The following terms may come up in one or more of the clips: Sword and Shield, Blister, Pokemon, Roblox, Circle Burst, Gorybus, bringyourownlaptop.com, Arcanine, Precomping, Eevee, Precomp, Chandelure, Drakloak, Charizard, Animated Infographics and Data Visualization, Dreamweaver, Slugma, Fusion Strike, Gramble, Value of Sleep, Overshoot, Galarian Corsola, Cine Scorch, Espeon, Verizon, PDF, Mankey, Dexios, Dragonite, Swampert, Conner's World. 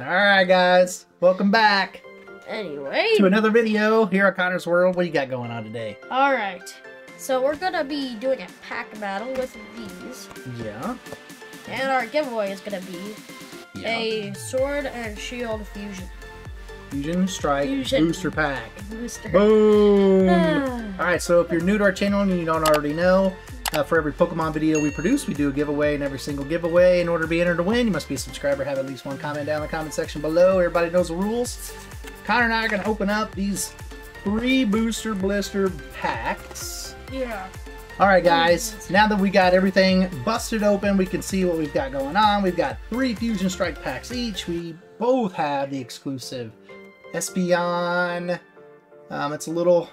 Alright guys, welcome back. Anyway, to another video here at Conner's World. What do you got going on today? Alright, so we're gonna be doing a pack battle with these. Yeah. And our giveaway is gonna be a Sword and Shield Fusion Strike Booster Pack. Boom! Alright, so if you're new to our channel and you don't already know, for every Pokemon video we produce, we do a giveaway, and every single giveaway, in order to be entered to win, you must be a subscriber, have at least one comment down in the comment section below. Everybody knows the rules. Connor and I are going to open up these 3 Booster Blister Packs. Yeah. Alright guys, now that we got everything busted open, we can see what we've got going on. We've got 3 Fusion Strike packs each. We both have the exclusive Espeon. It's a little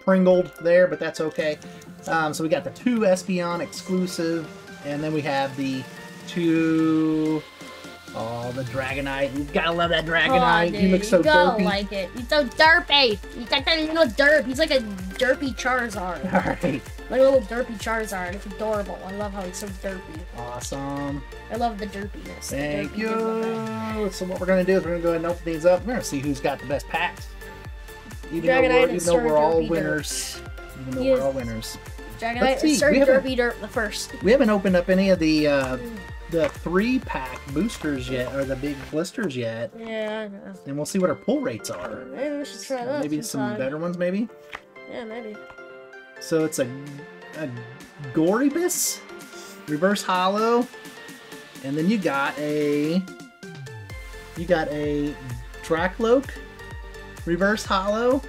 pringled there, but that's okay. So we got the 2 Espeon exclusive, and then we have the 2... Oh, the Dragonite. You gotta love that Dragonite. Dude, he looks so derpy. You like it. He's so derpy. He's like that little derp. He's like a derpy Charizard. Alright. Like a little derpy Charizard. It's adorable. I love how he's so derpy. Awesome. I love the derpiness. Thank you. So what we're gonna do is we're gonna go ahead and open these up. We're gonna see who's got the best packs. Even though we're all winners. Dragonite is Sir Derpy Derp the first. We haven't opened up any of the 3-pack boosters yet, or the big blisters yet. Yeah, I know. And we'll see what our pull rates are. Maybe we should try that. Maybe some better ones, maybe? Yeah, maybe. So it's a Gorybus, Reverse Hollow, and then you got a Drakloak, Reverse Hollow,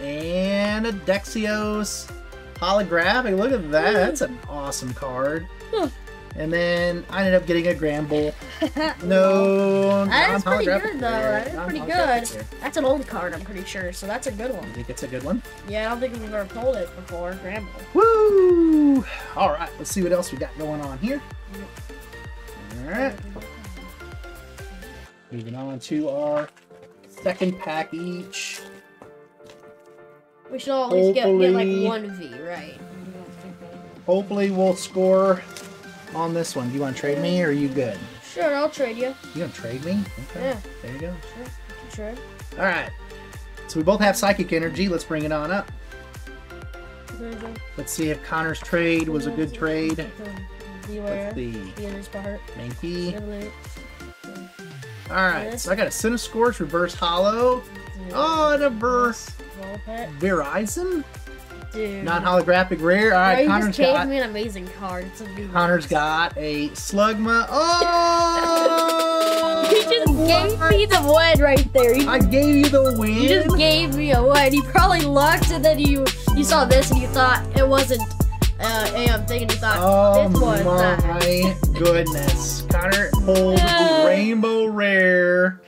and a Dexios Holographic. Look at that. That's an awesome card. And then I ended up getting a Gramble. No, that's pretty good though. That's pretty good. That's an old card, I'm pretty sure. So that's a good one. You think it's a good one? Yeah, I don't think we've ever pulled it before. Gramble. Woo! All right, let's see what else we got going on here. All right, moving on to our 2nd pack each. We should always get like one V, right? Hopefully, we'll score on this one. Do you want to trade me, or are you good? Sure, I'll trade you. You gonna trade me? Okay. Yeah. There you go. Sure, you can trade. All right. So we both have psychic energy. Let's bring it on up. Let's see if Connor's trade was a good trade. Beware. Mankey. All right. So I got a Cine Scorch, Reverse Hollow. Oh, and a Burst. Verizon? Dude. Non-holographic rare. All right, Connor's got me an amazing card. It's amazing. Connor's got a Slugma. Oh! You just gave me the win right there. I gave you the win. You just gave me a win. You probably looked, and then you saw this, and you thought it wasn't AM thing, and you thought this was that. Oh my goodness! Connor pulled rainbow rare.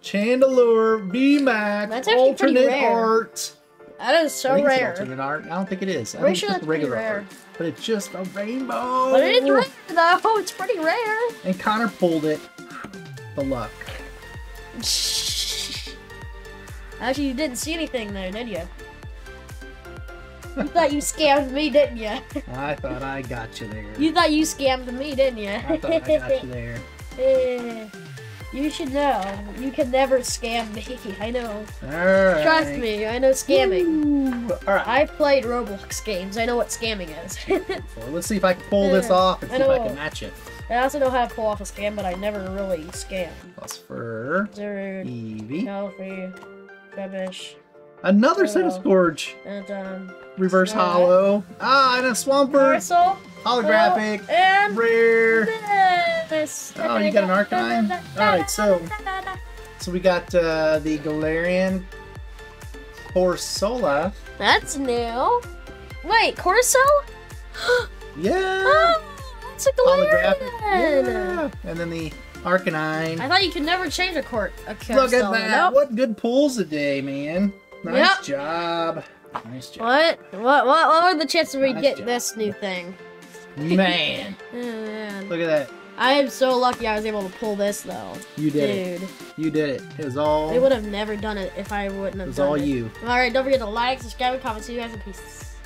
Chandelure, B-Mac, that's actually alternate rare. Art. That is so rare. Alternate art. I don't think it is. I think it's just regular art. But it's just a rainbow. But it is rare though. It's pretty rare. And Connor pulled it. The luck. Actually, you didn't see anything there, did you? You thought you scammed me, didn't you? I thought I got you there. You thought you scammed me, didn't you? I thought I got you there. You should know. You can never scam me. I know. All right. Trust me. I know scamming. All right. I've played Roblox games. I know what scamming is. Well, let's see if I can pull this off and see if I can match it. I also know how to pull off a scam, but I never really scam. Plus for Eevee. Healthy. Rubbish. Another Cine Scorch. And Reverse Hollow. And a Swampert. Holographic. And rare. Oh, you got an Arcanine? Alright, so we got the Galarian Corsola. That's new. Wait, Corso? Yeah! It's a Galarian! Yeah. And then the Arcanine. I thought you could never change a Corsola. Look at that! Nope. What good pulls today, man. Nice job. Nice job. What were the chances we'd get this new thing? Man. Man. Look at that. I am so lucky I was able to pull this though. You did it. You did it. It was all... They would have never done it if I wouldn't have done it. It was all you. Alright, don't forget to like, subscribe, and comment. See you guys in peace.